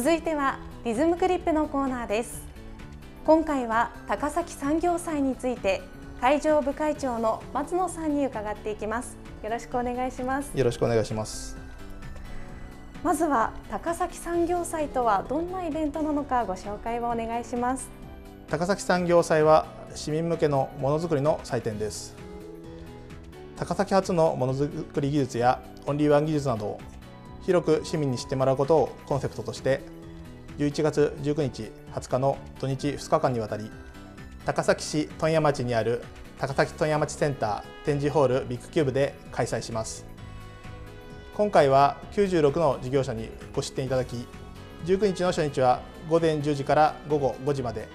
続いてはリズムクリップのコーナーです。今回は高崎産業祭について会場部会長の松野さんに伺っていきます。よろしくお願いします。よろしくお願いします。まずは高崎産業祭とはどんなイベントなのかご紹介をお願いします。高崎産業祭は市民向けのものづくりの祭典です。高崎発のものづくり技術やオンリーワン技術などを広く市民に知ってもらうことをコンセプトとして11月19日20日の土日2日間にわたり高崎市問屋町にある高崎問屋町センター展示ホールビッグキューブで開催します。今回は96の事業者にご出展いただき、19日の初日は午前10時から午後5時まで、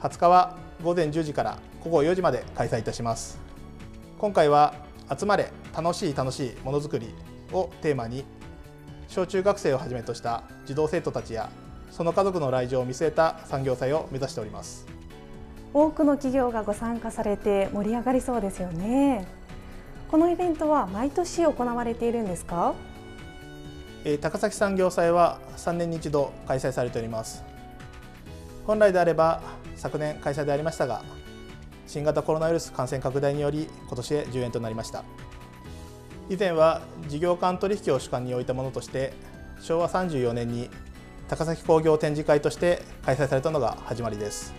20日は午前10時から午後4時まで開催いたします。今回は集まれ楽しい楽しいものづくりをテーマに小中学生をはじめとした児童生徒たちやその家族の来場を見据えた産業祭を目指しております。多くの企業がご参加されて盛り上がりそうですよね。このイベントは毎年行われているんですか？高崎産業祭は3年に一度開催されております。本来であれば昨年開催でありましたが、新型コロナウイルス感染拡大により今年で10円となりました。以前は事業間取引を主管に置いたものとして昭和34年に高崎工業展示会として開催されたのが始まりです。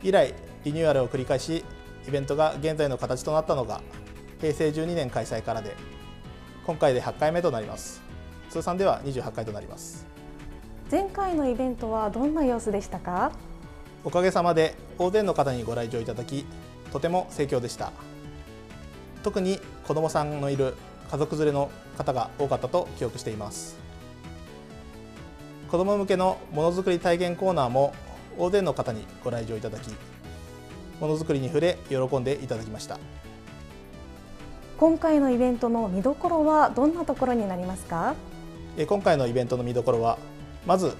以来リニューアルを繰り返し、イベントが現在の形となったのが平成12年開催からで、今回で8回目となります。通算では28回となります。前回のイベントはどんな様子でしたか？おかげさまで大勢の方にご来場いただき、とても盛況でした。特に子どもさんのいる家族連れの方が多かったと記憶しています。子ども向けのものづくり体験コーナーも大勢の方にご来場いただき、ものづくりに触れ喜んでいただきました。今回のイベントの見どころはどんなところになりますか？今回のイベントの見どころは、まず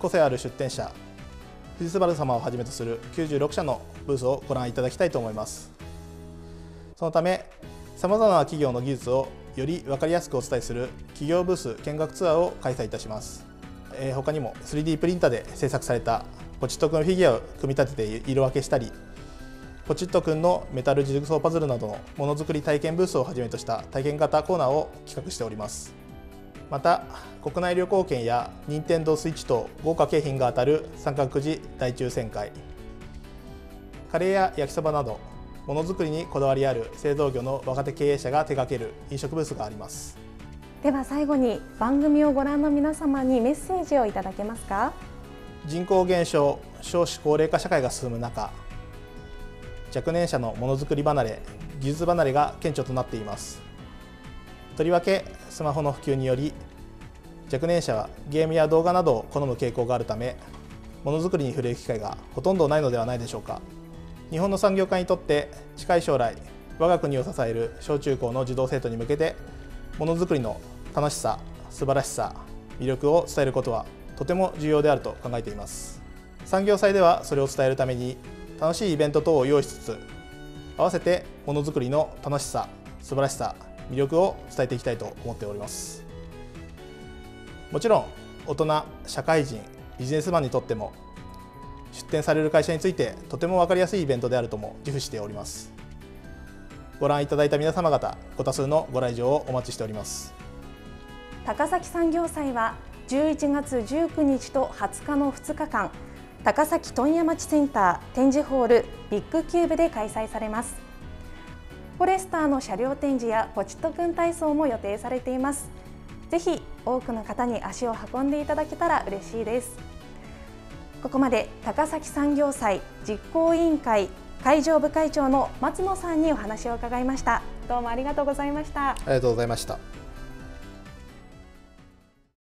個性ある出展者藤昴様をはじめとする96社のブースをご覧いただきたいと思います。そのため、さまざまな企業の技術をより分かりやすくお伝えする企業ブース見学ツアーを開催いたします。他にも 3D プリンターで制作されたポチットくんフィギュアを組み立てて色分けしたり、ポチットくんのメタルジグソーパズルなどのものづくり体験ブースをはじめとした体験型コーナーを企画しております。また、国内旅行券や Nintendo Switch 等豪華景品が当たる三角くじ大抽選会、カレーや焼きそばなどものづくりにこだわりある製造業の若手経営者が手掛ける飲食ブースがあります。では最後に、番組をご覧の皆様にメッセージをいただけますか？人口減少、少子高齢化社会が進む中、若年者のものづくり離れ、技術離れが顕著となっています。とりわけスマホの普及により、若年者はゲームや動画などを好む傾向があるため、ものづくりに触れる機会がほとんどないのではないでしょうか。日本の産業界にとって近い将来、我が国を支える小中高の児童生徒に向けて、ものづくりの楽しさ、素晴らしさ、魅力を伝えることはとても重要であると考えています。産業祭ではそれを伝えるために楽しいイベント等を用意しつつ、合わせてものづくりの楽しさ、素晴らしさ、魅力を伝えていきたいと思っております。もちろん大人、社会人、ビジネスマンにとっても出展される会社についてとても分かりやすいイベントであるとも自負しております。ご覧いただいた皆様方、ご多数のご来場をお待ちしております。高崎産業祭は11月19日と20日の2日間、高崎問屋町センター展示ホールビッグキューブで開催されます。フォレスターの車両展示やポチッとくん体操も予定されています。ぜひ多くの方に足を運んでいただけたら嬉しいです。ここまで高崎産業祭実行委員会会場部会長の松野さんにお話を伺いました。どうもありがとうございました。ありがとうございました。